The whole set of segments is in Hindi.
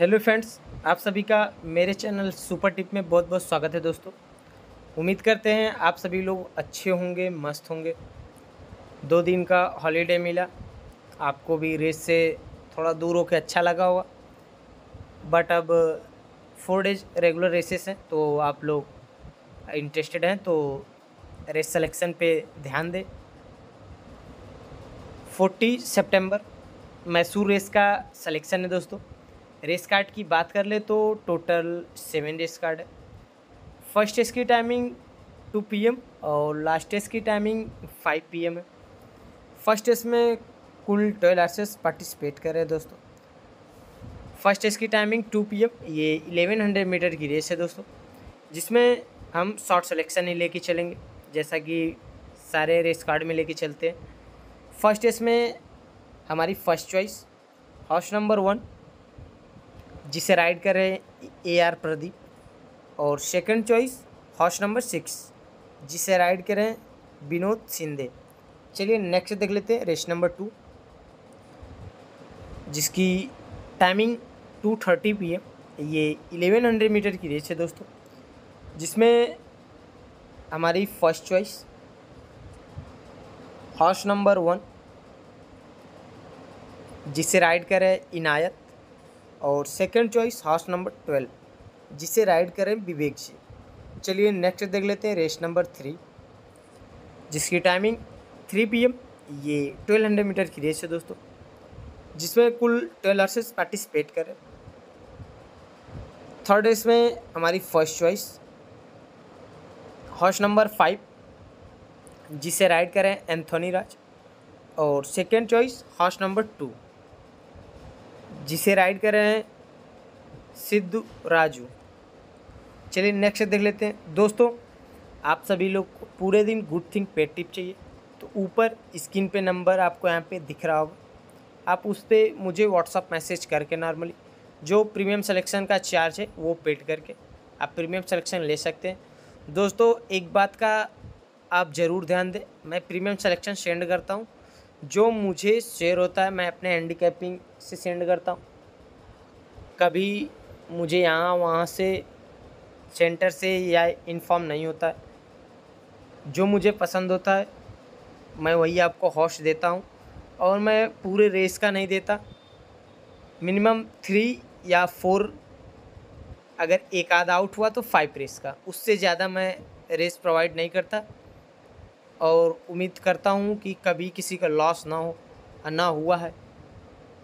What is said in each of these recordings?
हेलो फ्रेंड्स, आप सभी का मेरे चैनल सुपर टिप में बहुत बहुत स्वागत है दोस्तों। उम्मीद करते हैं आप सभी लोग अच्छे होंगे, मस्त होंगे। 2 दिन का हॉलीडे मिला, आपको भी रेस से थोड़ा दूर होकर अच्छा लगा होगा। बट अब 4 डेज रेगुलर रेसेस हैं, तो आप लोग इंटरेस्टेड हैं तो रेस सिलेक्शन पे ध्यान दें। 40 सितंबर मैसूर रेस का सिलेक्शन है दोस्तों। रेस कार्ड की बात कर ले तो टोटल 7 रेस कार्ड है। फर्स्ट रेस की टाइमिंग 2 PM और लास्ट रेस की टाइमिंग 5 PM है। फर्स्ट रेस में कुल 12 आर्सेस पार्टिसिपेट कर रहे हैं दोस्तों। फर्स्ट रेस की टाइमिंग 2 PM, ये 1100 मीटर की रेस है दोस्तों, जिसमें हम शॉर्ट सिलेक्शन ही लेके चलेंगे जैसा कि सारे रेस कार्ड में लेके चलते हैं। फर्स्ट रेस में हमारी फर्स्ट चॉइस हॉर्स नंबर 1, जिसे राइड कर रहे हैं AR प्रदीप, और सेकंड चॉइस हॉर्स नंबर 6, जिसे राइड कर रहे हैं विनोद सिंधे। चलिए नेक्स्ट देख लेते हैं रेस नंबर 2, जिसकी टाइमिंग 2:30 PM, ये 1100 मीटर की रेस है दोस्तों, जिसमें हमारी फर्स्ट चॉइस हॉर्स नंबर 1, जिसे राइड कर रहे हैं इनायत, और सेकंड चॉइस हॉर्स नंबर 12, जिसे राइड कर रहे हैं विवेक जी। चलिए नेक्स्ट देख लेते हैं रेस नंबर 3, जिसकी टाइमिंग 3 PM, ये 1200 मीटर की रेस है दोस्तों, जिसमें कुल 12 आर्सेस पार्टिसिपेट करें। थर्ड रेस में हमारी फर्स्ट चॉइस हॉर्स नंबर 5, जिसे राइड कर रहे हैं एंथोनी राज, और सेकेंड चॉइस हॉर्स नंबर 2, जिसे राइड कर रहे हैं सिद्धू राजू। चलिए नेक्स्ट देख लेते हैं दोस्तों। आप सभी लोग को पूरे दिन गुड थिंग पेड टिप चाहिए तो ऊपर स्क्रीन पे नंबर आपको यहाँ पे दिख रहा होगा, आप उस पर मुझे व्हाट्सअप मैसेज करके नॉर्मली जो प्रीमियम सिलेक्शन का चार्ज है वो पेड करके आप प्रीमियम सिलेक्शन ले सकते हैं दोस्तों। एक बात का आप ज़रूर ध्यान दें, मैं प्रीमियम सिलेक्शन सेंड करता हूँ, जो मुझे शेयर होता है मैं अपने हैंडीकैपिंग से सेंड करता हूँ। कभी मुझे यहाँ वहाँ से सेंटर से या इन्फॉर्म नहीं होता है, जो मुझे पसंद होता है मैं वही आपको हॉस्ट देता हूँ, और मैं पूरे रेस का नहीं देता, मिनिमम 3 या 4, अगर एक आधा आउट हुआ तो 5 रेस का, उससे ज़्यादा मैं रेस प्रोवाइड नहीं करता। और उम्मीद करता हूँ कि कभी किसी का लॉस ना हो, ना हुआ है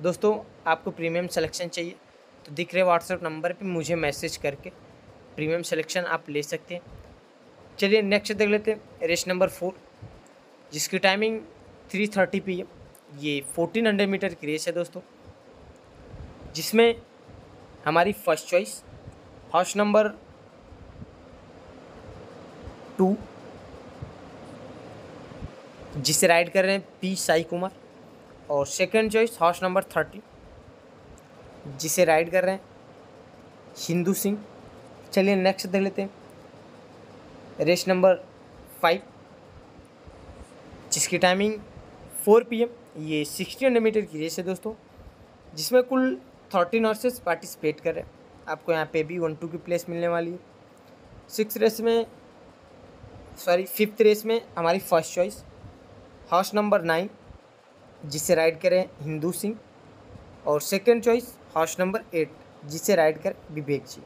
दोस्तों। आपको प्रीमियम सिलेक्शन चाहिए तो दिख रहे व्हाट्सएप नंबर पे मुझे मैसेज करके प्रीमियम सिलेक्शन आप ले सकते हैं। चलिए नेक्स्ट देख लेते हैं रेस नंबर 4, जिसकी टाइमिंग 3:30 PM, ये 1400 मीटर की रेस है दोस्तों, जिसमें हमारी फर्स्ट चॉइस हॉर्स नंबर 2, जिसे राइड कर रहे हैं पी साई कुमार, और सेकंड चॉइस हॉर्स नंबर 30, जिसे राइड कर रहे हैं हिंदू सिंह। चलिए नेक्स्ट देख लेते हैं रेस नंबर 5, जिसकी टाइमिंग 4 PM, ये 1600 मीटर की रेस है दोस्तों, जिसमें कुल 13 हॉर्सेस पार्टिसिपेट कर रहे हैं। आपको यहाँ पे भी 1-2 की प्लेस मिलने वाली है। फिफ्थ रेस में हमारी फर्स्ट चॉइस हॉर्स नंबर 9, जिसे राइड करें हिंदू सिंह, और सेकंड चॉइस हॉर्स नंबर 8, जिसे राइड कर विवेक जी।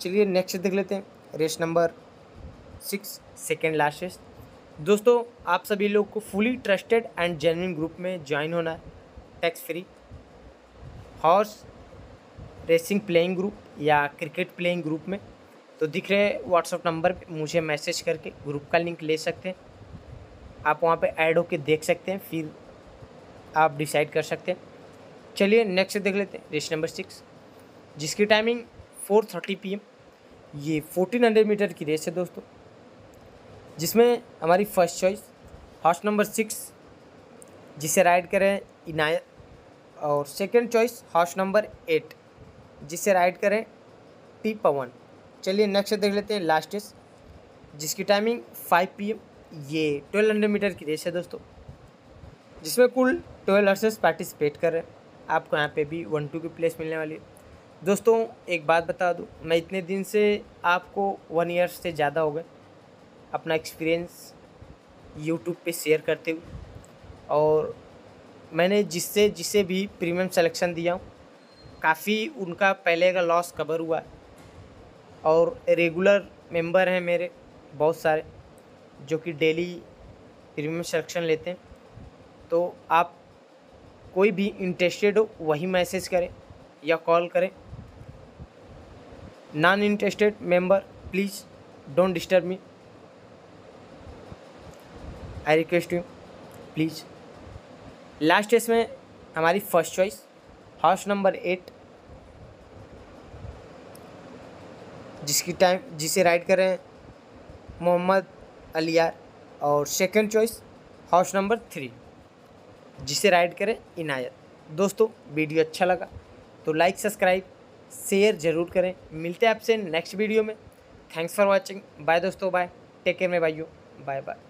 चलिए नेक्स्ट देख लेते हैं race number 6, second last race. दोस्तों आप सभी लोग को fully trusted and genuine group में ज्वाइन होना है, tax free horse racing playing group या क्रिकेट प्लेइंग ग्रुप में, तो दिख रहे व्हाट्सअप नंबर पर मुझे मैसेज करके ग्रुप का लिंक ले सकते हैं। आप वहाँ पे ऐड होके देख सकते हैं, फिर आप डिसाइड कर सकते हैं। चलिए नेक्स्ट देख लेते हैं रेस नंबर 6, जिसकी टाइमिंग 4:30 PM, ये 1400 मीटर की रेस है दोस्तों, जिसमें हमारी फर्स्ट चॉइस हॉर्स नंबर 6, जिसे राइड करें इनायत, और सेकंड चॉइस हॉर्स नंबर 8, जिसे राइड करें टी पवन। चलिए नेक्स्ट देख लेते हैं लास्ट रेस, जिसकी टाइमिंग 5 PM, ये 1200 मीटर की रेस है दोस्तों, जिसमें कुल 12 हॉर्सेस पार्टिसिपेट कर रहे हैं। आपको यहाँ पे भी 1-2 की प्लेस मिलने वाली है। दोस्तों एक बात बता दूं, मैं इतने दिन से आपको 1 ईयर से ज़्यादा हो गए अपना एक्सपीरियंस यूट्यूब पे शेयर करते हुए, और मैंने जिससे जिसे भी प्रीमियम सिलेक्शन दिया हूँ काफ़ी उनका पहले का लॉस कवर हुआ है, और रेगुलर मेंबर हैं मेरे बहुत सारे जो कि डेली प्रीमियम सिलेक्शन लेते हैं। तो आप कोई भी इंटरेस्टेड हो वही मैसेज करें या कॉल करें। Non interested member please don't disturb me, I request you please. Last test में हमारी फर्स्ट चॉइस हाउस नंबर 8 जिसकी टाइम जिसे राइट कर रहे हैं मोहम्मद अलियार, और सेकंड चॉइस हाउस नंबर 3 जिसे राइट करें इनायत। दोस्तों वीडियो अच्छा लगा तो लाइक सब्सक्राइब शेयर ज़रूर करें। मिलते हैं आपसे नेक्स्ट वीडियो में। Thanks for watching. बाय दोस्तों, बाय, टेक केयर में भाइयों, बाय बाय।